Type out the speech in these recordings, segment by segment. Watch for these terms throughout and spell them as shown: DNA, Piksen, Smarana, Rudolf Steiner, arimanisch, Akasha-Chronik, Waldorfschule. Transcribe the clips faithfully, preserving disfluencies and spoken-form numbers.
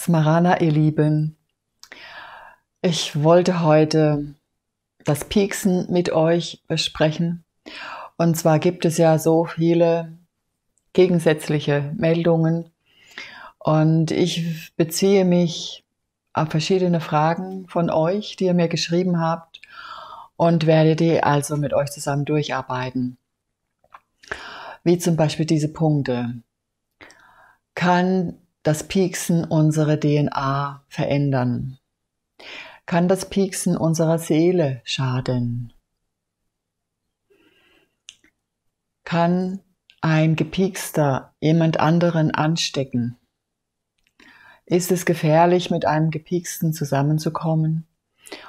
Smarana, ihr Lieben. Ich wollte heute das Piksen mit euch besprechen. Und zwar gibt es ja so viele gegensätzliche Meldungen. Und ich beziehe mich auf verschiedene Fragen von euch, die ihr mir geschrieben habt, und werde die also mit euch zusammen durcharbeiten. Wie zum Beispiel diese Punkte. Kann das Piksen unsere D N A verändern? Kann das Piksen unserer Seele schaden? Kann ein Gepiekster jemand anderen anstecken? Ist es gefährlich, mit einem Gepieksten zusammenzukommen?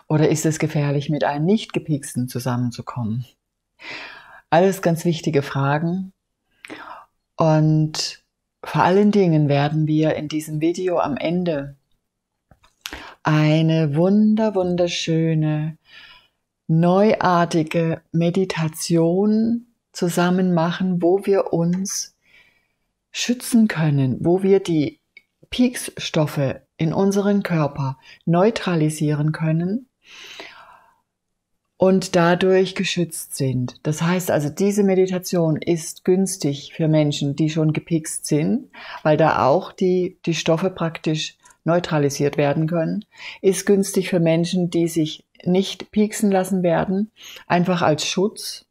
Oder ist es gefährlich, mit einem Nicht-Gepieksten zusammenzukommen? Alles ganz wichtige Fragen. Und vor allen Dingen werden wir in diesem Video am Ende eine wunder, wunderschöne, neuartige Meditation zusammen machen, wo wir uns schützen können, wo wir die Piksenstoffe in unseren Körper neutralisieren können und dadurch geschützt sind. Das heißt also, diese Meditation ist günstig für Menschen, die schon gepikst sind, weil da auch die, die Stoffe praktisch neutralisiert werden können, ist günstig für Menschen, die sich nicht piksen lassen werden, einfach als Schutz.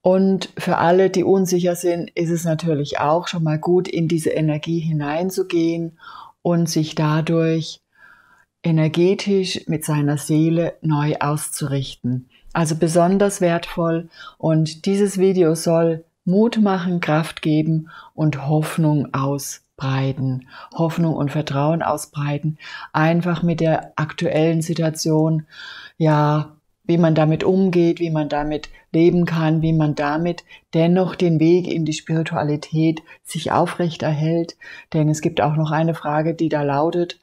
Und für alle, die unsicher sind, ist es natürlich auch schon mal gut, in diese Energie hineinzugehen und sich dadurch energetisch mit seiner Seele neu auszurichten. Also besonders wertvoll, und dieses Video soll Mut machen, Kraft geben und Hoffnung ausbreiten. Hoffnung und Vertrauen ausbreiten, einfach mit der aktuellen Situation, ja, wie man damit umgeht, wie man damit leben kann, wie man damit dennoch den Weg in die Spiritualität sich aufrecht erhält. Denn es gibt auch noch eine Frage, die da lautet: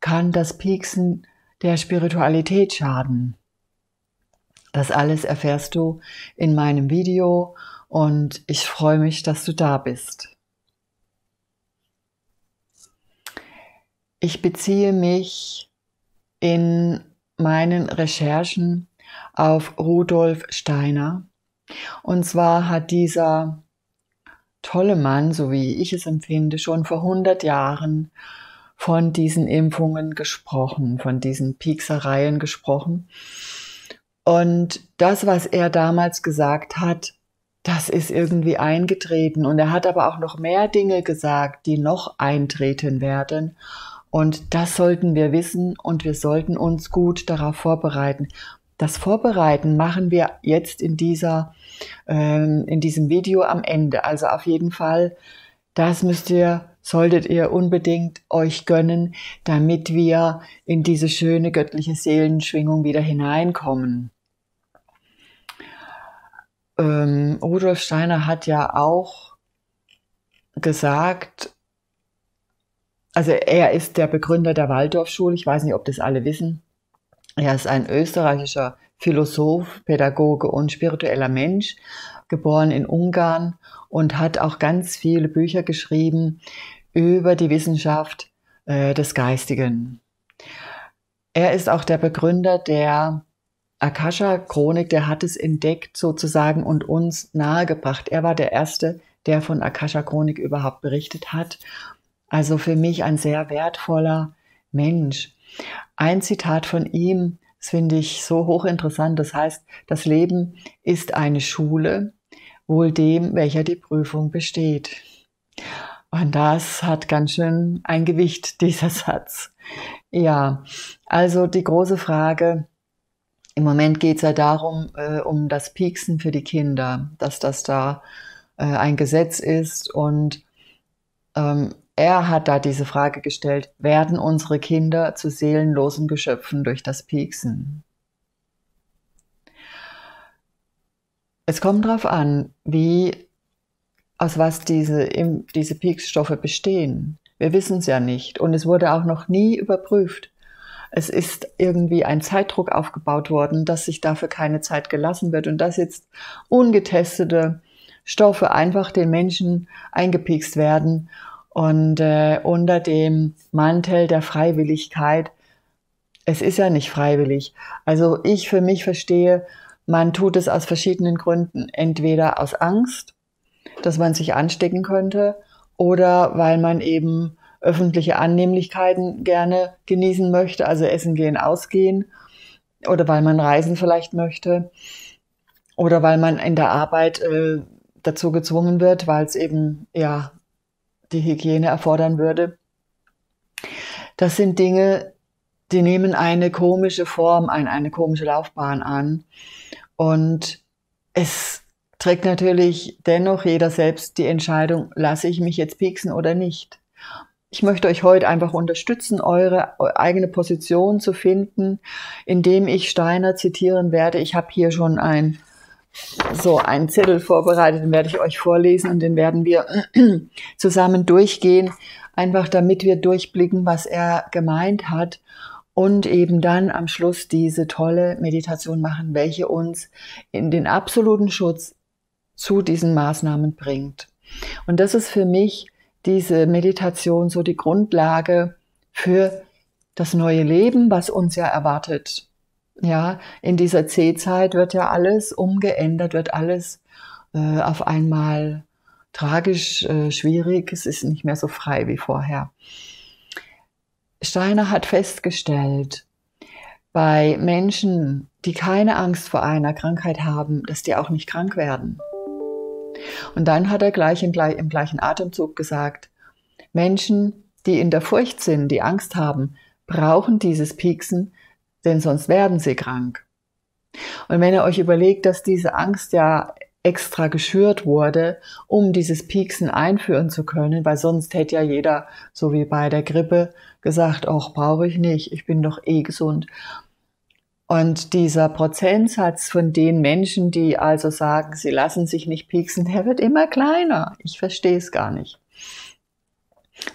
Kann das Piksen der Spiritualität schaden? Das alles erfährst du in meinem Video, und ich freue mich, dass du da bist. Ich beziehe mich in meinen Recherchen auf Rudolf Steiner. Und zwar hat dieser tolle Mann, so wie ich es empfinde, schon vor hundert Jahren von diesen Impfungen gesprochen, von diesen Piksereien gesprochen. Und das, was er damals gesagt hat, das ist irgendwie eingetreten. Und er hat aber auch noch mehr Dinge gesagt, die noch eintreten werden. Und das sollten wir wissen, und wir sollten uns gut darauf vorbereiten. Das Vorbereiten machen wir jetzt in dieser, ähm, in diesem Video am Ende. Also auf jeden Fall, das müsst ihr, solltet ihr unbedingt euch gönnen, damit wir in diese schöne göttliche Seelenschwingung wieder hineinkommen. Ähm, Rudolf Steiner hat ja auch gesagt, also er ist der Begründer der Waldorfschule. Ich weiß nicht, ob das alle wissen. Er ist ein österreichischer Philosoph, Pädagoge und spiritueller Mensch, geboren in Ungarn, und hat auch ganz viele Bücher geschrieben über die Wissenschaft äh, des Geistigen. Er ist auch der Begründer der Akasha-Chronik. Der hat es entdeckt sozusagen und uns nahegebracht. Er war der Erste, der von Akasha-Chronik überhaupt berichtet hat. Also für mich ein sehr wertvoller Mensch. Ein Zitat von ihm, das finde ich so hochinteressant, das heißt: Das Leben ist eine Schule, wohl dem, welcher die Prüfung besteht. Und das hat ganz schön ein Gewicht, dieser Satz. Ja, also die große Frage, im Moment geht es ja darum, äh, um das Piksen für die Kinder, dass das da äh, ein Gesetz ist, und ähm, er hat da diese Frage gestellt: Werden unsere Kinder zu seelenlosen Geschöpfen durch das Piksen? Es kommt darauf an, wie, aus was diese, diese Piksstoffe bestehen. Wir wissen es ja nicht, und es wurde auch noch nie überprüft. Es ist irgendwie ein Zeitdruck aufgebaut worden, dass sich dafür keine Zeit gelassen wird und dass jetzt ungetestete Stoffe einfach den Menschen eingepikst werden. Und äh, unter dem Mantel der Freiwilligkeit, es ist ja nicht freiwillig. Also ich für mich verstehe, man tut es aus verschiedenen Gründen. Entweder aus Angst, dass man sich anstecken könnte, oder weil man eben öffentliche Annehmlichkeiten gerne genießen möchte, also essen gehen, ausgehen, oder weil man reisen vielleicht möchte, oder weil man in der Arbeit äh, dazu gezwungen wird, weil es eben ja die Hygiene erfordern würde. Das sind Dinge, die nehmen eine komische Form an, eine komische Laufbahn an. Und es trägt natürlich dennoch jeder selbst die Entscheidung, lasse ich mich jetzt pieksen oder nicht. Ich möchte euch heute einfach unterstützen, eure eigene Position zu finden, indem ich Steiner zitieren werde. Ich habe hier schon ein So, einen Zettel vorbereitet, den werde ich euch vorlesen und den werden wir zusammen durchgehen, einfach damit wir durchblicken, was er gemeint hat und eben dann am Schluss diese tolle Meditation machen, welche uns in den absoluten Schutz zu diesen Maßnahmen bringt. Und das ist für mich diese Meditation so die Grundlage für das neue Leben, was uns ja erwartet. Ja, in dieser C-Zeit wird ja alles umgeändert, wird alles äh, auf einmal tragisch, äh, schwierig. Es ist nicht mehr so frei wie vorher. Steiner hat festgestellt, bei Menschen, die keine Angst vor einer Krankheit haben, dass die auch nicht krank werden. Und dann hat er gleich im, im gleichen Atemzug gesagt, Menschen, die in der Furcht sind, die Angst haben, brauchen dieses Piksen, denn sonst werden sie krank. Und wenn ihr euch überlegt, dass diese Angst ja extra geschürt wurde, um dieses Piksen einführen zu können, weil sonst hätte ja jeder, so wie bei der Grippe, gesagt, ach, brauche ich nicht, ich bin doch eh gesund. Und dieser Prozentsatz von den Menschen, die also sagen, sie lassen sich nicht piksen, der wird immer kleiner. Ich verstehe es gar nicht.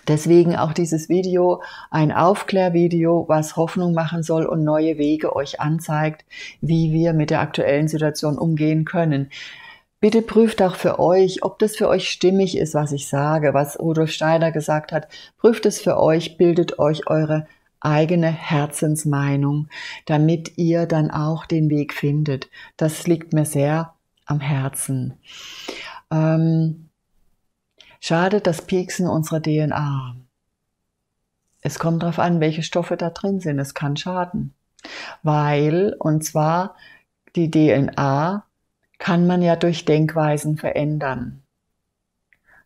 Deswegen auch dieses Video, ein Aufklärvideo, was Hoffnung machen soll und neue Wege euch anzeigt, wie wir mit der aktuellen Situation umgehen können. Bitte prüft auch für euch, ob das für euch stimmig ist, was ich sage, was Rudolf Steiner gesagt hat. Prüft es für euch, bildet euch eure eigene Herzensmeinung, damit ihr dann auch den Weg findet. Das liegt mir sehr am Herzen. Ähm, Schade, das Piksen unserer D N A. Es kommt darauf an, welche Stoffe da drin sind. Es kann schaden. Weil, und zwar, die D N A kann man ja durch Denkweisen verändern.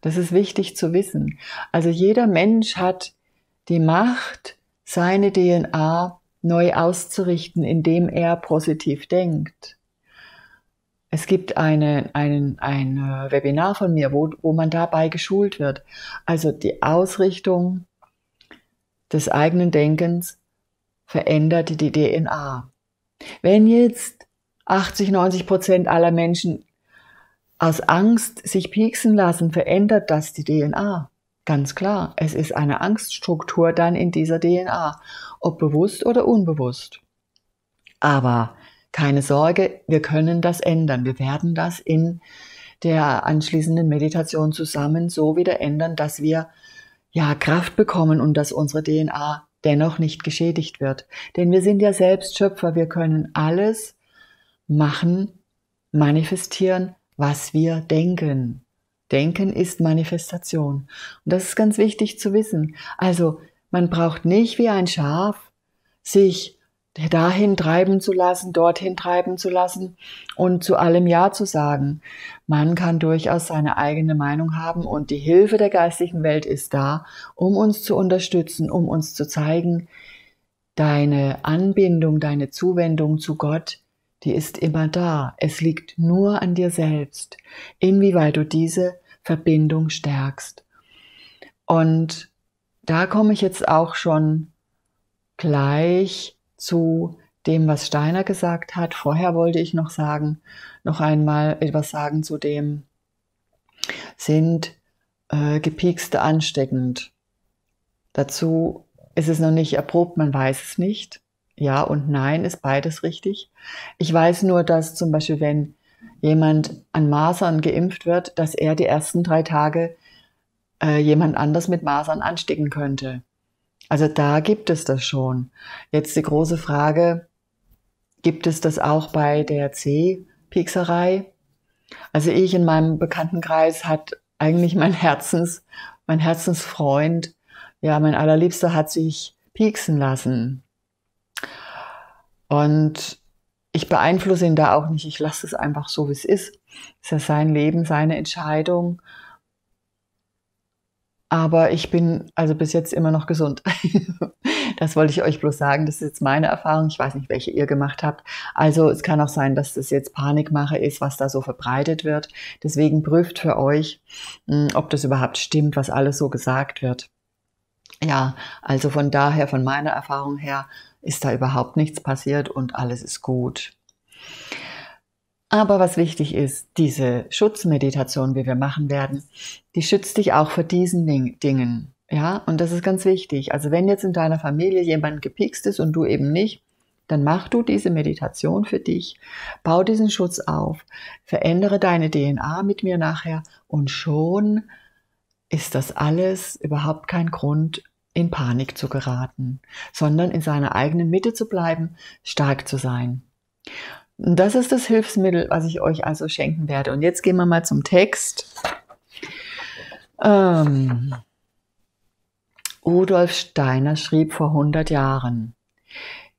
Das ist wichtig zu wissen. Also jeder Mensch hat die Macht, seine D N A neu auszurichten, indem er positiv denkt. Es gibt eine, einen, ein Webinar von mir, wo, wo man dabei geschult wird. Also die Ausrichtung des eigenen Denkens verändert die D N A. Wenn jetzt achtzig, neunzig Prozent aller Menschen aus Angst sich pieksen lassen, verändert das die D N A. Ganz klar, es ist eine Angststruktur dann in dieser D N A, ob bewusst oder unbewusst. Aber keine Sorge, wir können das ändern. Wir werden das in der anschließenden Meditation zusammen so wieder ändern, dass wir ja Kraft bekommen und dass unsere D N A dennoch nicht geschädigt wird. Denn wir sind ja selbst Schöpfer. Wir können alles machen, manifestieren, was wir denken. Denken ist Manifestation. Und das ist ganz wichtig zu wissen. Also man braucht nicht wie ein Schaf sich dahin treiben zu lassen, dorthin treiben zu lassen und zu allem Ja zu sagen. Man kann durchaus seine eigene Meinung haben und die Hilfe der geistigen Welt ist da, um uns zu unterstützen, um uns zu zeigen, deine Anbindung, deine Zuwendung zu Gott, die ist immer da. Es liegt nur an dir selbst, inwieweit du diese Verbindung stärkst. Und da komme ich jetzt auch schon gleich zu dem, was Steiner gesagt hat. Vorher wollte ich noch sagen, noch einmal etwas sagen zu dem, sind äh, Gepiekste ansteckend? Dazu ist es noch nicht erprobt, man weiß es nicht. Ja und nein ist beides richtig. Ich weiß nur, dass zum Beispiel, wenn jemand an Masern geimpft wird, dass er die ersten drei Tage äh, jemand anders mit Masern anstecken könnte. Also da gibt es das schon. Jetzt die große Frage, gibt es das auch bei der C-Piekserei? Also ich in meinem Bekanntenkreis hat eigentlich mein Herzens, mein Herzensfreund, ja, mein Allerliebster hat sich pieksen lassen. Und ich beeinflusse ihn da auch nicht. Ich lasse es einfach so, wie es ist. Es ist ja sein Leben, seine Entscheidung. Aber ich bin also bis jetzt immer noch gesund. Das wollte ich euch bloß sagen. Das ist jetzt meine Erfahrung. Ich weiß nicht, welche ihr gemacht habt. Also es kann auch sein, dass das jetzt Panikmache ist, was da so verbreitet wird. Deswegen prüft für euch, ob das überhaupt stimmt, was alles so gesagt wird. Ja, also von daher, von meiner Erfahrung her, ist da überhaupt nichts passiert und alles ist gut. Aber was wichtig ist, diese Schutzmeditation, wie wir machen werden, die schützt dich auch vor diesen Dingen. Ja, und das ist ganz wichtig. Also wenn jetzt in deiner Familie jemand gepikst ist und du eben nicht, dann mach du diese Meditation für dich, bau diesen Schutz auf, verändere deine D N A mit mir nachher und schon ist das alles überhaupt kein Grund, in Panik zu geraten, sondern in seiner eigenen Mitte zu bleiben, stark zu sein. Das ist das Hilfsmittel, was ich euch also schenken werde. Und jetzt gehen wir mal zum Text. Ähm, Rudolf Steiner schrieb vor hundert Jahren,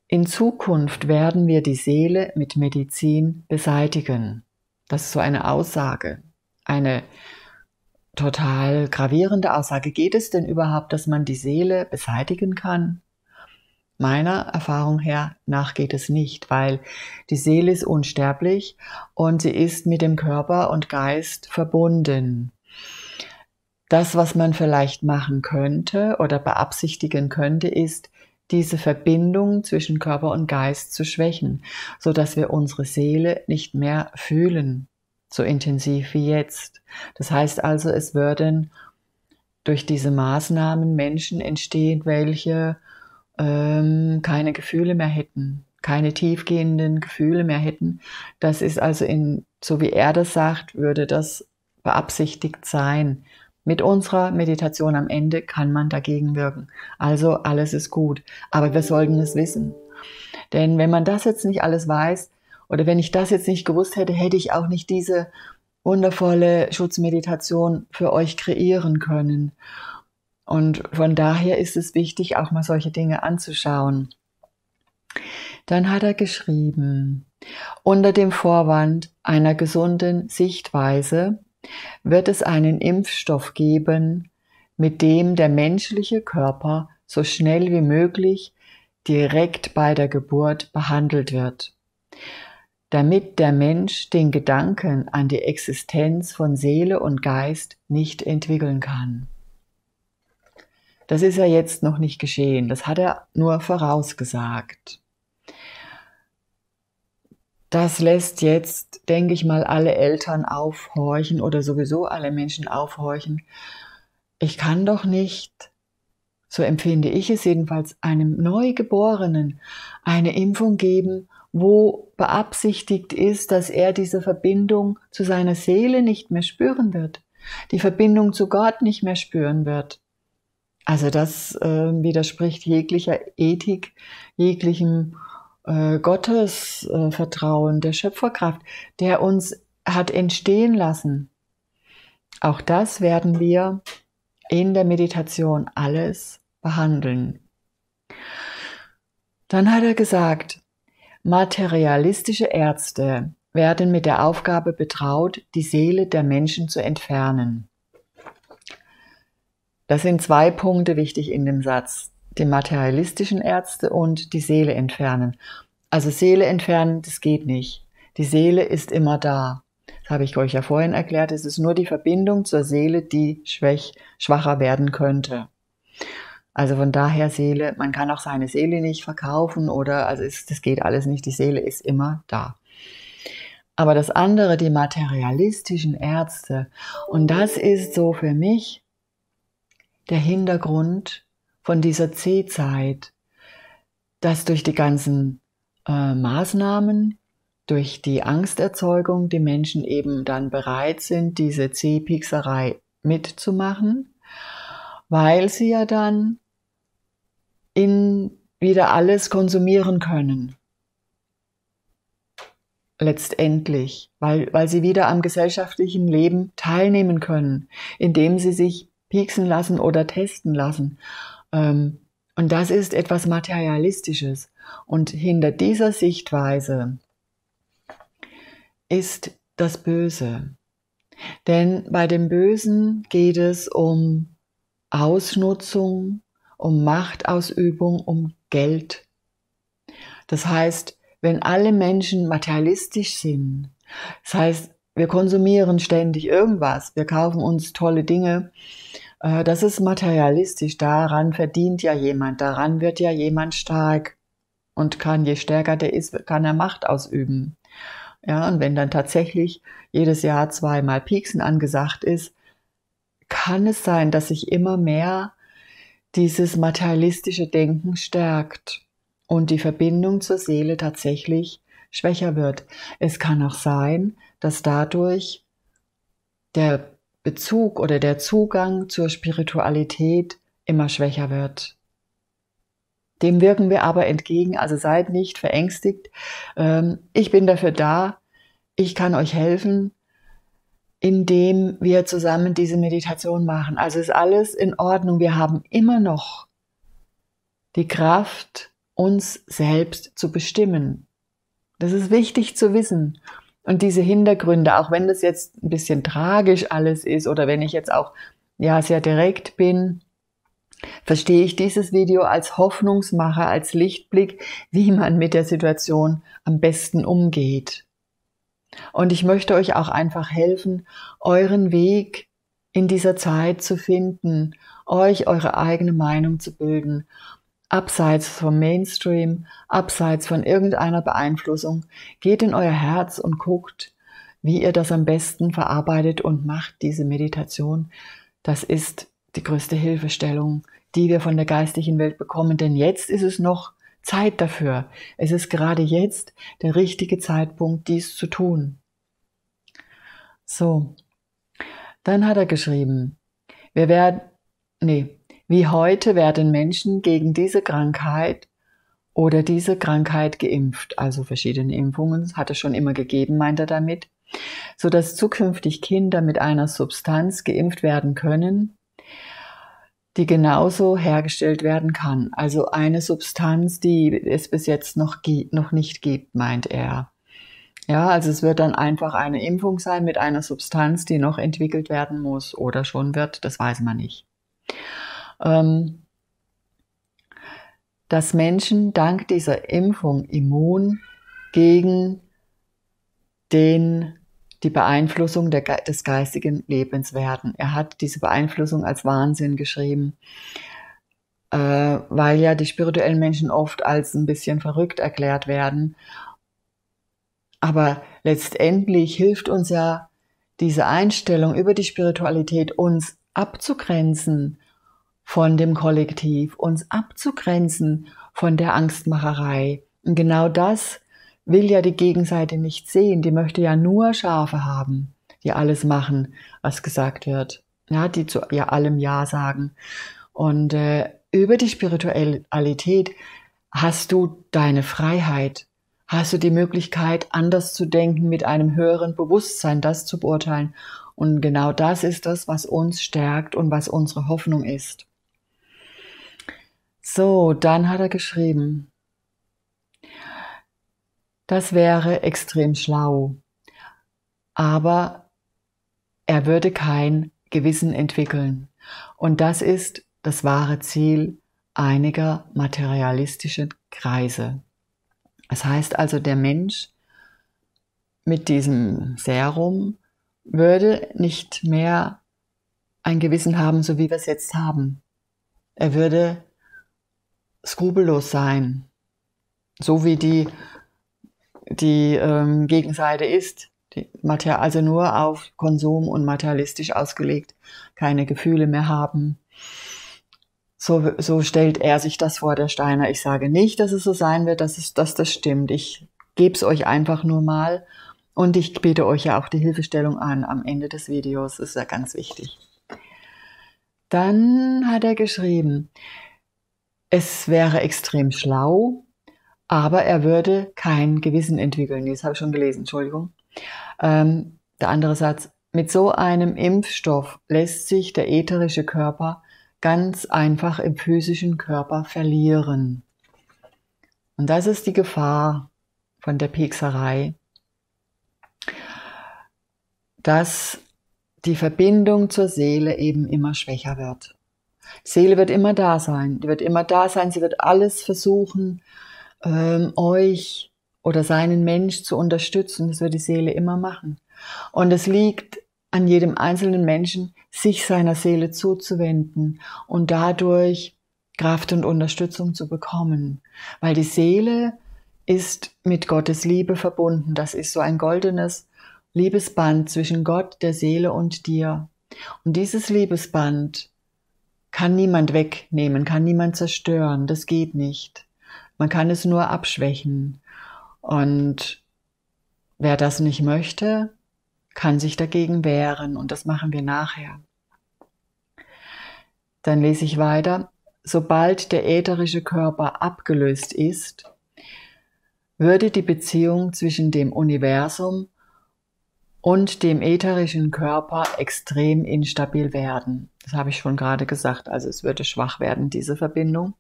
in Zukunft werden wir die Seele mit Medizin beseitigen. Das ist so eine Aussage, eine total gravierende Aussage. Geht es denn überhaupt, dass man die Seele beseitigen kann? Meiner Erfahrung her nach geht es nicht, weil die Seele ist unsterblich und sie ist mit dem Körper und Geist verbunden. Das, was man vielleicht machen könnte oder beabsichtigen könnte, ist, diese Verbindung zwischen Körper und Geist zu schwächen, sodass wir unsere Seele nicht mehr fühlen, so intensiv wie jetzt. Das heißt also, es würden durch diese Maßnahmen Menschen entstehen, welche keine Gefühle mehr hätten, keine tiefgehenden Gefühle mehr hätten. Das ist also, in, so wie er das sagt, würde das beabsichtigt sein. Mit unserer Meditation am Ende kann man dagegen wirken. Also alles ist gut, aber wir sollten es wissen. Denn wenn man das jetzt nicht alles weiß oder wenn ich das jetzt nicht gewusst hätte, hätte ich auch nicht diese wundervolle Schutzmeditation für euch kreieren können. Und von daher ist es wichtig, auch mal solche Dinge anzuschauen. Dann hat er geschrieben, unter dem Vorwand einer gesunden Sichtweise wird es einen Impfstoff geben, mit dem der menschliche Körper so schnell wie möglich direkt bei der Geburt behandelt wird, damit der Mensch den Gedanken an die Existenz von Seele und Geist nicht entwickeln kann. Das ist ja jetzt noch nicht geschehen, das hat er nur vorausgesagt. Das lässt jetzt, denke ich mal, alle Eltern aufhorchen oder sowieso alle Menschen aufhorchen. Ich kann doch nicht, so empfinde ich es jedenfalls, einem Neugeborenen eine Impfung geben, wo beabsichtigt ist, dass er diese Verbindung zu seiner Seele nicht mehr spüren wird, die Verbindung zu Gott nicht mehr spüren wird. Also das äh, widerspricht jeglicher Ethik, jeglichem äh, Gottesvertrauen, äh, der Schöpferkraft, der uns hat entstehen lassen. Auch das werden wir in der Meditation alles behandeln. Dann hat er gesagt, materialistische Ärzte werden mit der Aufgabe betraut, die Seele der Menschen zu entfernen. Das sind zwei Punkte wichtig in dem Satz, die materialistischen Ärzte und die Seele entfernen. Also Seele entfernen, das geht nicht. Die Seele ist immer da. Das habe ich euch ja vorhin erklärt, es ist nur die Verbindung zur Seele, die schwäch, schwacher werden könnte. Also von daher Seele, man kann auch seine Seele nicht verkaufen oder, also es, das geht alles nicht, die Seele ist immer da. Aber das andere, die materialistischen Ärzte, und das ist so für mich der Hintergrund von dieser C-Zeit, dass durch die ganzen äh, Maßnahmen, durch die Angsterzeugung, die Menschen eben dann bereit sind, diese C-Piekserei mitzumachen weil sie ja dann in wieder alles konsumieren können. Letztendlich, weil, weil sie wieder am gesellschaftlichen Leben teilnehmen können, indem sie sich pieksen lassen oder testen lassen. Und das ist etwas Materialistisches. Und hinter dieser Sichtweise ist das Böse. Denn bei dem Bösen geht es um Ausnutzung, um Machtausübung, um Geld. Das heißt, wenn alle Menschen materialistisch sind, das heißt, wir konsumieren ständig irgendwas, wir kaufen uns tolle Dinge, das ist materialistisch, daran verdient ja jemand, daran wird ja jemand stark und kann, je stärker der ist, kann er Macht ausüben. Ja, und wenn dann tatsächlich jedes Jahr zweimal Piksen angesagt ist, kann es sein, dass sich immer mehr dieses materialistische Denken stärkt und die Verbindung zur Seele tatsächlich schwächer wird. Es kann auch sein, dass dadurch der Bezug oder der Zugang zur Spiritualität immer schwächer wird. Dem wirken wir aber entgegen, also seid nicht verängstigt. Ich bin dafür da, ich kann euch helfen, indem wir zusammen diese Meditation machen. Also ist alles in Ordnung. Wir haben immer noch die Kraft, uns selbst zu bestimmen. Das ist wichtig zu wissen. Und diese Hintergründe, auch wenn das jetzt ein bisschen tragisch alles ist oder wenn ich jetzt auch ja sehr direkt bin, verstehe ich dieses Video als Hoffnungsmacher, als Lichtblick, wie man mit der Situation am besten umgeht. Und ich möchte euch auch einfach helfen, euren Weg in dieser Zeit zu finden, euch eure eigene Meinung zu bilden, abseits vom Mainstream, abseits von irgendeiner Beeinflussung. Geht in euer Herz und guckt, wie ihr das am besten verarbeitet und macht diese Meditation. Das ist die größte Hilfestellung, die wir von der geistigen Welt bekommen, denn jetzt ist es noch Zeit dafür. Es ist gerade jetzt der richtige Zeitpunkt, dies zu tun. So, dann hat er geschrieben, wir werden, nee, wie heute werden Menschen gegen diese Krankheit oder diese Krankheit geimpft. Also verschiedene Impfungen hat es schon immer gegeben, meint er damit, sodass zukünftig Kinder mit einer Substanz geimpft werden können, die genauso hergestellt werden kann. Also eine Substanz, die es bis jetzt noch, noch nicht gibt, meint er. Ja, also es wird dann einfach eine Impfung sein mit einer Substanz, die noch entwickelt werden muss oder schon wird, das weiß man nicht. Ähm, dass Menschen dank dieser Impfung immun gegen den die Beeinflussung der, des geistigen Lebens werden. Er hat diese Beeinflussung als Wahnsinn geschrieben, äh, weil ja die spirituellen Menschen oft als ein bisschen verrückt erklärt werden. Aber letztendlich hilft uns ja diese Einstellung über die Spiritualität, uns abzugrenzen von dem Kollektiv, uns abzugrenzen von der Angstmacherei. Und genau das will ja die Gegenseite nicht sehen, die möchte ja nur Schafe haben, die alles machen, was gesagt wird, ja, die zu ja, allem Ja sagen. Und äh, über die Spiritualität hast du deine Freiheit, hast du die Möglichkeit, anders zu denken, mit einem höheren Bewusstsein das zu beurteilen. Und genau das ist das, was uns stärkt und was unsere Hoffnung ist. So, dann hat er geschrieben, das wäre extrem schlau, aber er würde kein Gewissen entwickeln. Und das ist das wahre Ziel einiger materialistischer Kreise. Das heißt also, der Mensch mit diesem Serum würde nicht mehr ein Gewissen haben, so wie wir es jetzt haben. Er würde skrupellos sein, so wie die die ähm, Gegenseite ist, die also nur auf Konsum und materialistisch ausgelegt, keine Gefühle mehr haben. So, so stellt er sich das vor, der Steiner. Ich sage nicht, dass es so sein wird, dass, es, dass das stimmt. Ich gebe es euch einfach nur mal und ich biete euch ja auch die Hilfestellung an am Ende des Videos. Das ist ja ganz wichtig. Dann hat er geschrieben, es wäre extrem schlau, aber er würde kein Gewissen entwickeln. Das habe ich schon gelesen, Entschuldigung. Ähm, der andere Satz. Mit so einem Impfstoff lässt sich der ätherische Körper ganz einfach im physischen Körper verlieren. Und das ist die Gefahr von der Piekserei, dass die Verbindung zur Seele eben immer schwächer wird. Die Seele wird immer da sein, die wird immer da sein, sie wird alles versuchen, ähm, euch oder seinen Mensch zu unterstützen. Das wird die Seele immer machen. Und es liegt an jedem einzelnen Menschen, sich seiner Seele zuzuwenden und dadurch Kraft und Unterstützung zu bekommen. Weil die Seele ist mit Gottes Liebe verbunden. Das ist so ein goldenes Liebesband zwischen Gott, der Seele und dir. Und dieses Liebesband kann niemand wegnehmen, kann niemand zerstören. Das geht nicht. Man kann es nur abschwächen. Und wer das nicht möchte, kann sich dagegen wehren. Und das machen wir nachher. Dann lese ich weiter. Sobald der ätherische Körper abgelöst ist, würde die Beziehung zwischen dem Universum und dem ätherischen Körper extrem instabil werden. Das habe ich schon gerade gesagt. Also es würde schwach werden, diese Verbindung.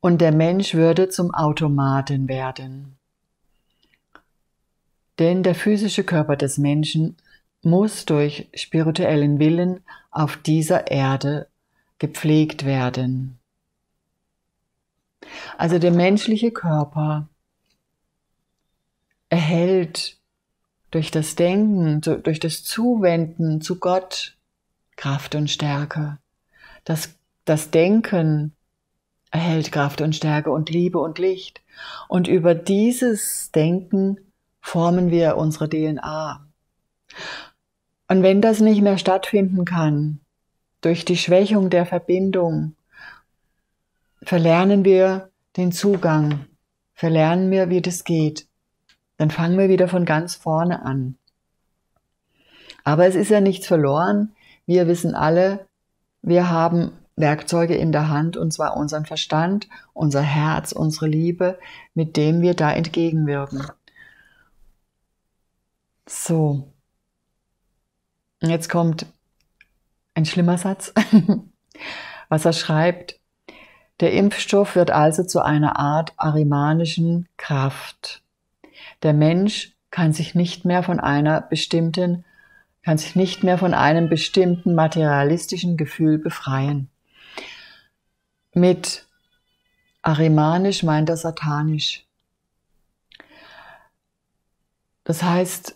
Und der Mensch würde zum Automaten werden. Denn der physische Körper des Menschen muss durch spirituellen Willen auf dieser Erde gepflegt werden. Also der menschliche Körper erhält durch das Denken, durch das Zuwenden zu Gott Kraft und Stärke. Das, das Denken erhält Kraft und Stärke und Liebe und Licht. Und über dieses Denken formen wir unsere D N A. Und wenn das nicht mehr stattfinden kann, durch die Schwächung der Verbindung, verlernen wir den Zugang, verlernen wir, wie das geht. Dann fangen wir wieder von ganz vorne an. Aber es ist ja nichts verloren. Wir wissen alle, wir haben Werkzeuge in der Hand, und zwar unseren Verstand, unser Herz, unsere Liebe, mit dem wir da entgegenwirken. So, jetzt kommt ein schlimmer Satz, was er schreibt. Der Impfstoff wird also zu einer Art arimanischen Kraft. Der Mensch kann sich nicht mehr von einer bestimmten, kann sich nicht mehr von einem bestimmten materialistischen Gefühl befreien. Mit arimanisch meint er satanisch. Das heißt,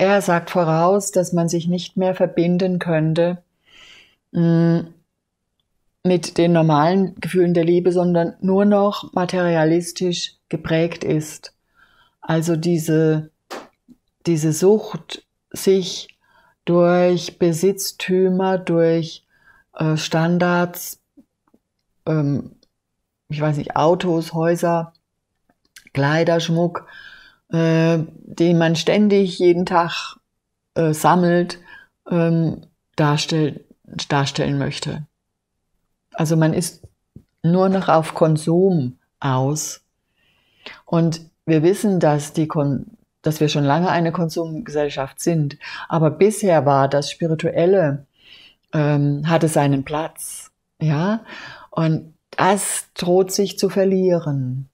er sagt voraus, dass man sich nicht mehr verbinden könnte mit den normalen Gefühlen der Liebe, sondern nur noch materialistisch geprägt ist. Also diese, diese Sucht, sich durch Besitztümer, durch äh, Standards, ähm, ich weiß nicht, Autos, Häuser, Kleiderschmuck, äh, den man ständig jeden Tag äh, sammelt, ähm, darstell, darstellen möchte. Also man ist nur noch auf Konsum aus. Und wir wissen, dass, die Kon- dass wir schon lange eine Konsumgesellschaft sind, aber bisher war das Spirituelle, ähm, hatte seinen Platz, ja, und das droht sich zu verlieren.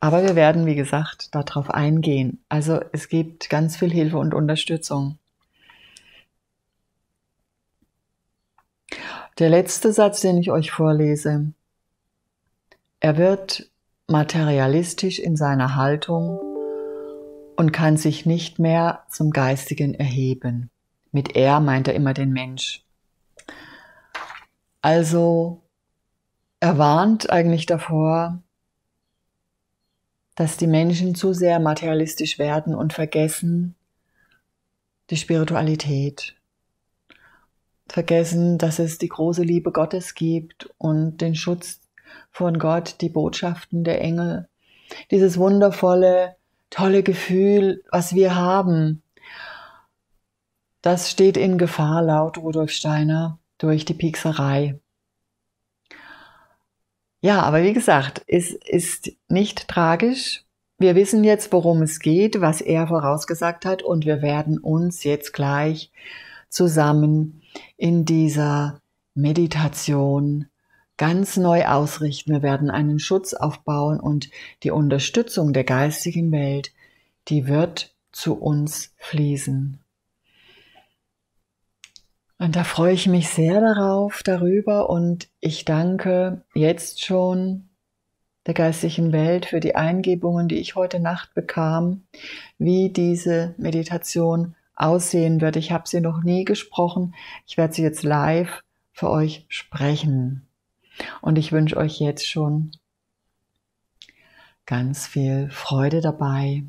Aber wir werden, wie gesagt, darauf eingehen. Also es gibt ganz viel Hilfe und Unterstützung. Der letzte Satz, den ich euch vorlese, er wird materialistisch in seiner Haltung und kann sich nicht mehr zum Geistigen erheben. Mit er meint er immer den Mensch. Also er warnt eigentlich davor, dass die Menschen zu sehr materialistisch werden und vergessen die Spiritualität. Vergessen, dass es die große Liebe Gottes gibt und den Schutz von Gott, die Botschaften der Engel, dieses wundervolle, tolle Gefühl, was wir haben. Das steht in Gefahr laut Rudolf Steiner durch die Pikserei. Ja, aber wie gesagt, es ist nicht tragisch. Wir wissen jetzt, worum es geht, was er vorausgesagt hat, und wir werden uns jetzt gleich zusammen in dieser Meditation ganz neu ausrichten. Wir werden einen Schutz aufbauen und die Unterstützung der geistigen Welt, die wird zu uns fließen. Und da freue ich mich sehr darauf, darüber, und ich danke jetzt schon der geistigen Welt für die Eingebungen, die ich heute Nacht bekam, wie diese Meditation aussehen wird. Ich habe sie noch nie gesprochen. Ich werde sie jetzt live für euch sprechen. Und ich wünsche euch jetzt schon ganz viel Freude dabei.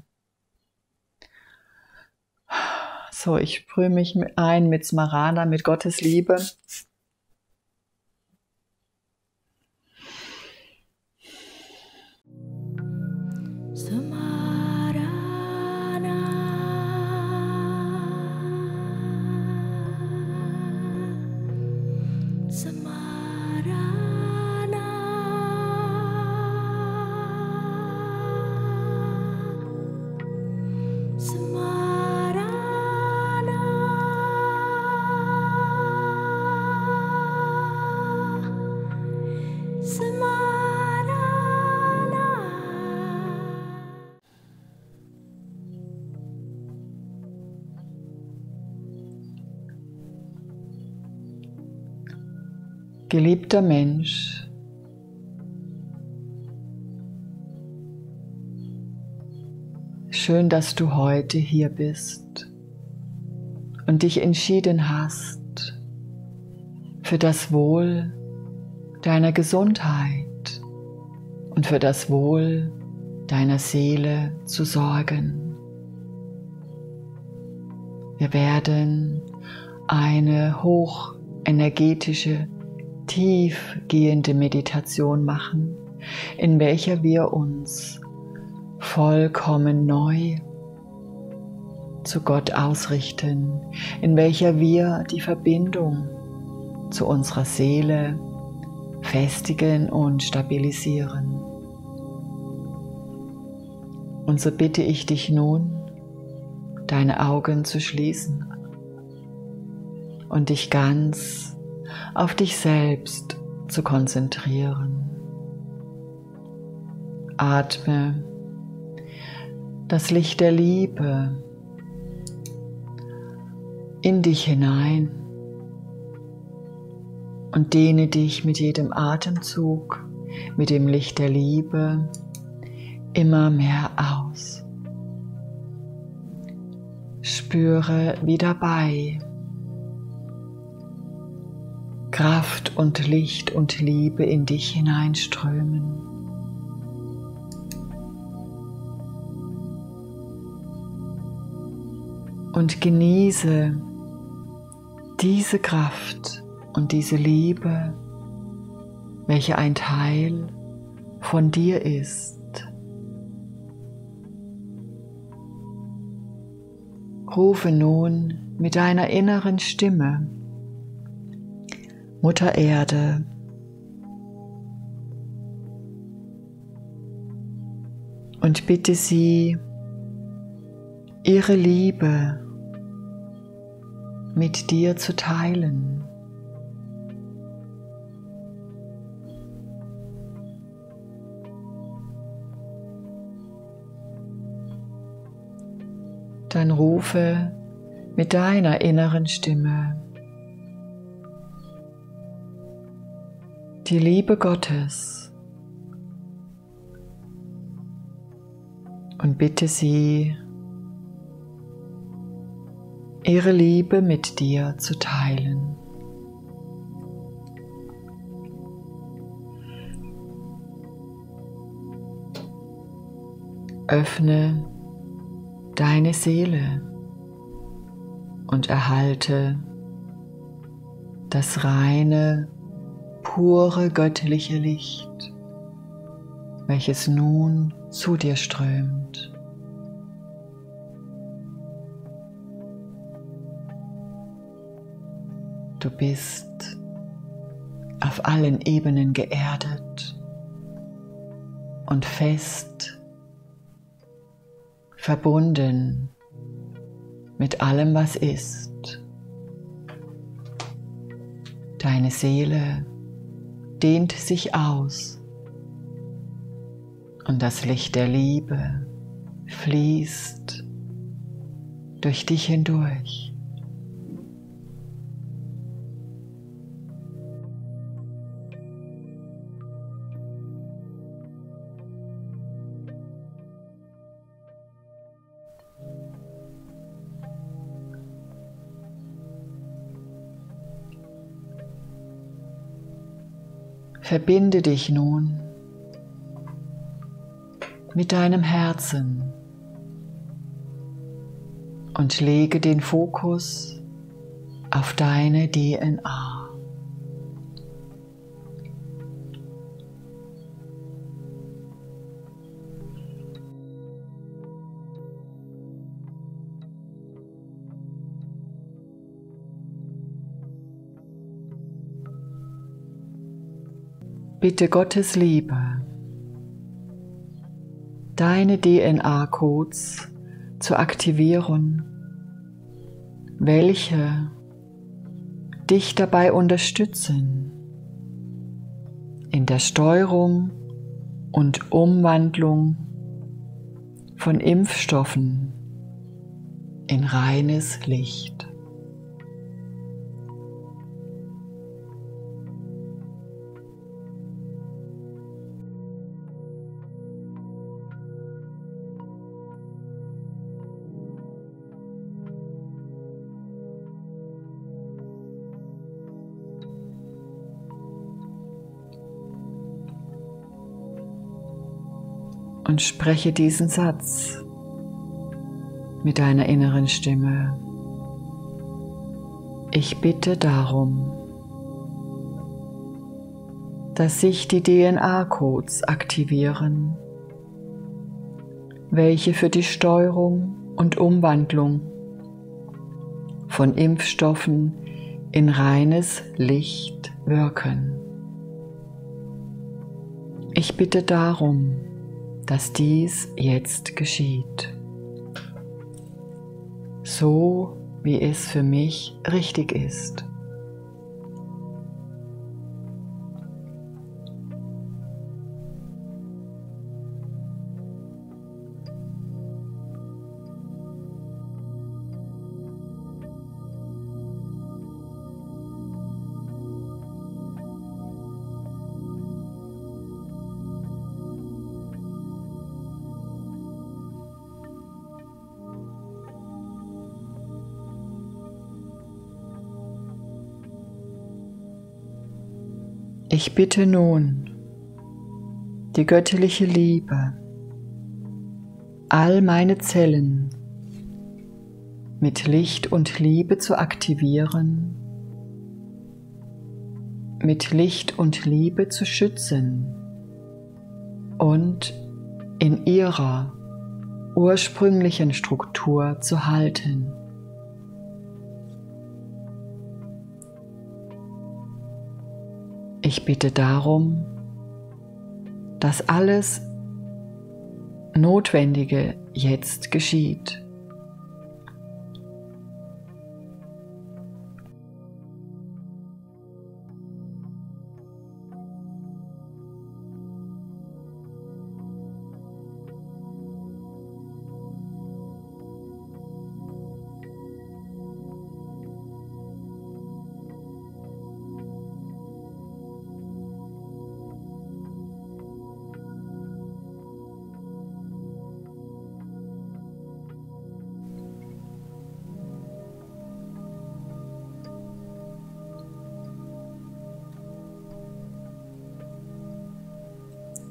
So, ich sprühe mich ein mit Smarana, mit Gottes Liebe. Geliebter Mensch, schön, dass du heute hier bist und dich entschieden hast für das Wohl deiner Gesundheit und für das Wohl deiner Seele zu sorgen. Wir werden eine hochenergetische, tiefgehende Meditation machen, in welcher wir uns vollkommen neu zu Gott ausrichten, in welcher wir die Verbindung zu unserer Seele festigen und stabilisieren. Und so bitte ich dich nun, deine Augen zu schließen und dich ganz auf dich selbst zu konzentrieren. Atme das Licht der Liebe in dich hinein und dehne dich mit jedem Atemzug, mit dem Licht der Liebe, immer mehr aus. Spüre, wie dabei Kraft und Licht und Liebe in dich hineinströmen. Und genieße diese Kraft und diese Liebe, welche ein Teil von dir ist. Rufe nun mit deiner inneren Stimme Mutter Erde und bitte sie, ihre Liebe mit dir zu teilen. Dann rufe mit deiner inneren Stimme die Liebe Gottes und bitte sie, ihre Liebe mit dir zu teilen. Öffne deine Seele und erhalte das reine, pure göttliche Licht, welches nun zu dir strömt. Du bist auf allen Ebenen geerdet und fest verbunden mit allem, was ist. Deine Seele dehnt sich aus und das Licht der Liebe fließt durch dich hindurch. Verbinde dich nun mit deinem Herzen und lege den Fokus auf deine D N A. Bitte Gottes Liebe, deine D N A-Codes zu aktivieren, welche dich dabei unterstützen, in der Steuerung und Umwandlung von Impfstoffen in reines Licht. Und spreche diesen Satz mit deiner inneren Stimme. Ich bitte darum, dass sich die D N A-Codes aktivieren, welche für die Steuerung und Umwandlung von Impfstoffen in reines Licht wirken. Ich bitte darum, dass dies jetzt geschieht, so wie es für mich richtig ist. Ich bitte nun die göttliche Liebe, all meine Zellen mit Licht und Liebe zu aktivieren, mit Licht und Liebe zu schützen und in ihrer ursprünglichen Struktur zu halten. Ich bitte darum, dass alles Notwendige jetzt geschieht.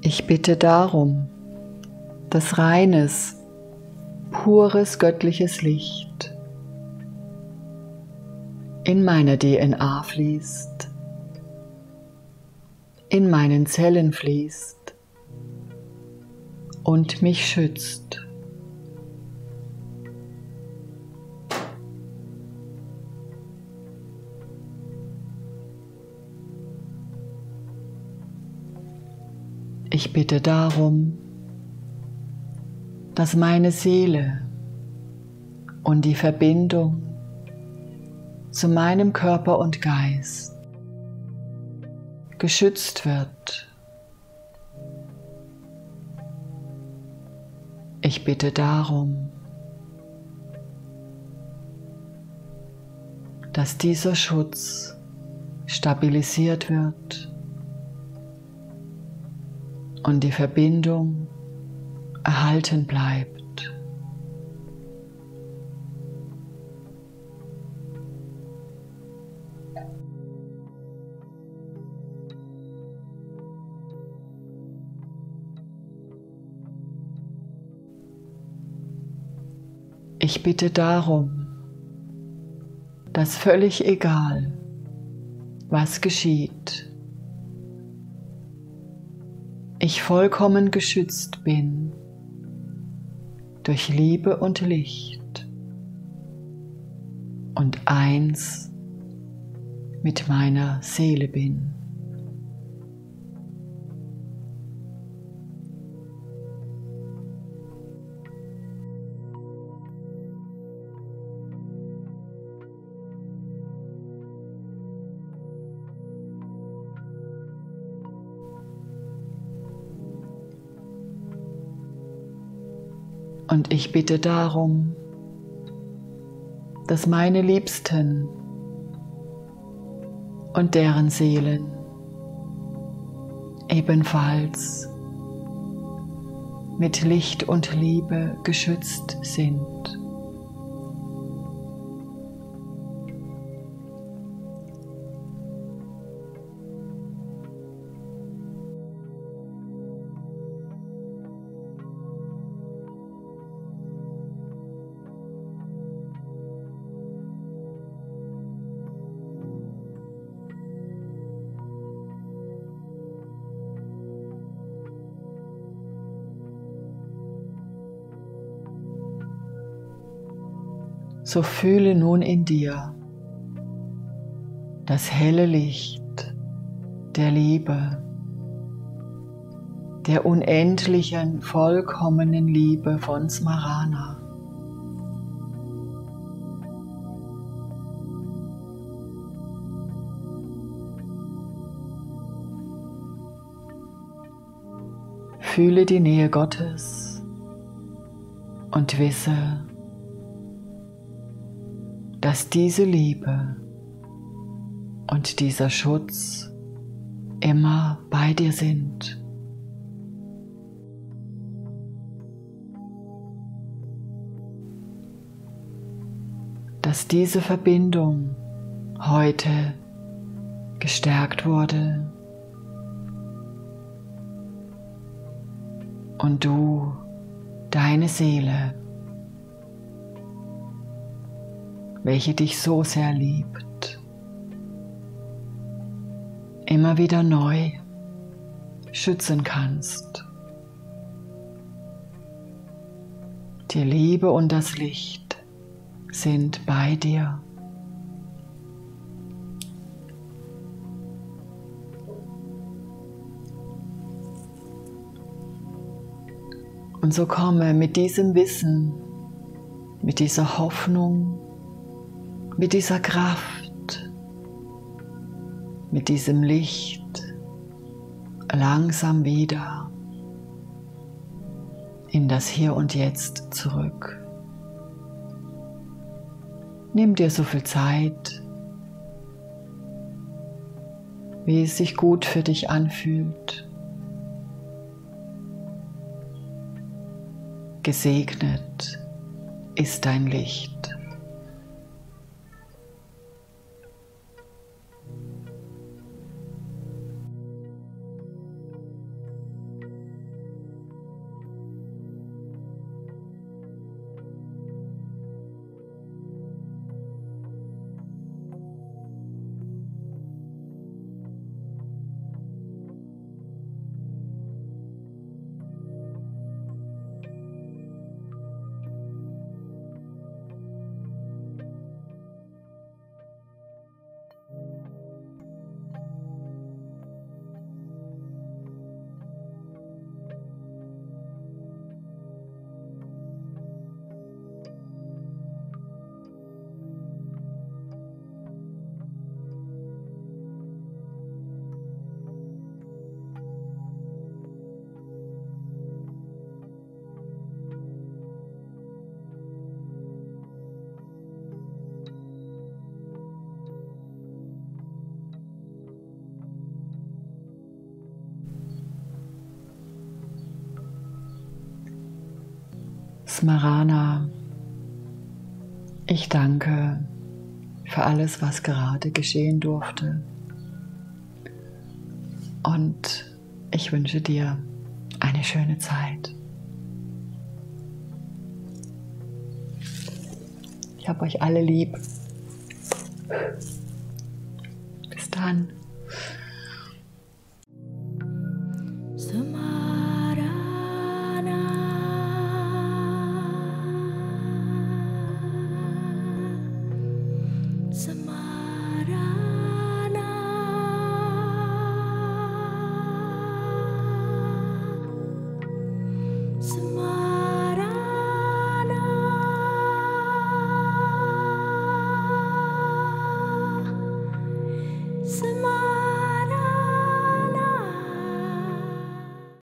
Ich bitte darum, dass reines, pures göttliches Licht in meiner D N A fließt, in meinen Zellen fließt und mich schützt. Ich bitte darum, dass meine Seele und die Verbindung zu meinem Körper und Geist geschützt wird. Ich bitte darum, dass dieser Schutz stabilisiert wird und die Verbindung erhalten bleibt. Ich bitte darum, dass völlig egal, was geschieht, ich vollkommen geschützt bin durch Liebe und Licht und eins mit meiner Seele bin. Und ich bitte darum, dass meine Liebsten und deren Seelen ebenfalls mit Licht und Liebe geschützt sind. So fühle nun in dir das helle Licht der Liebe, der unendlichen, vollkommenen Liebe von Smarana. Fühle die Nähe Gottes und wisse, dass diese Liebe und dieser Schutz immer bei dir sind. Dass diese Verbindung heute gestärkt wurde und du, deine Seele, welche dich so sehr liebt, immer wieder neu schützen kannst. Die Liebe und das Licht sind bei dir. Und so komme mit diesem Wissen, mit dieser Hoffnung, mit dieser Kraft, mit diesem Licht langsam wieder in das Hier und Jetzt zurück. Nimm dir so viel Zeit, wie es sich gut für dich anfühlt. Gesegnet ist dein Licht. Smarana, ich danke für alles, was gerade geschehen durfte. Und ich wünsche dir eine schöne Zeit. Ich habe euch alle lieb. Bis dann.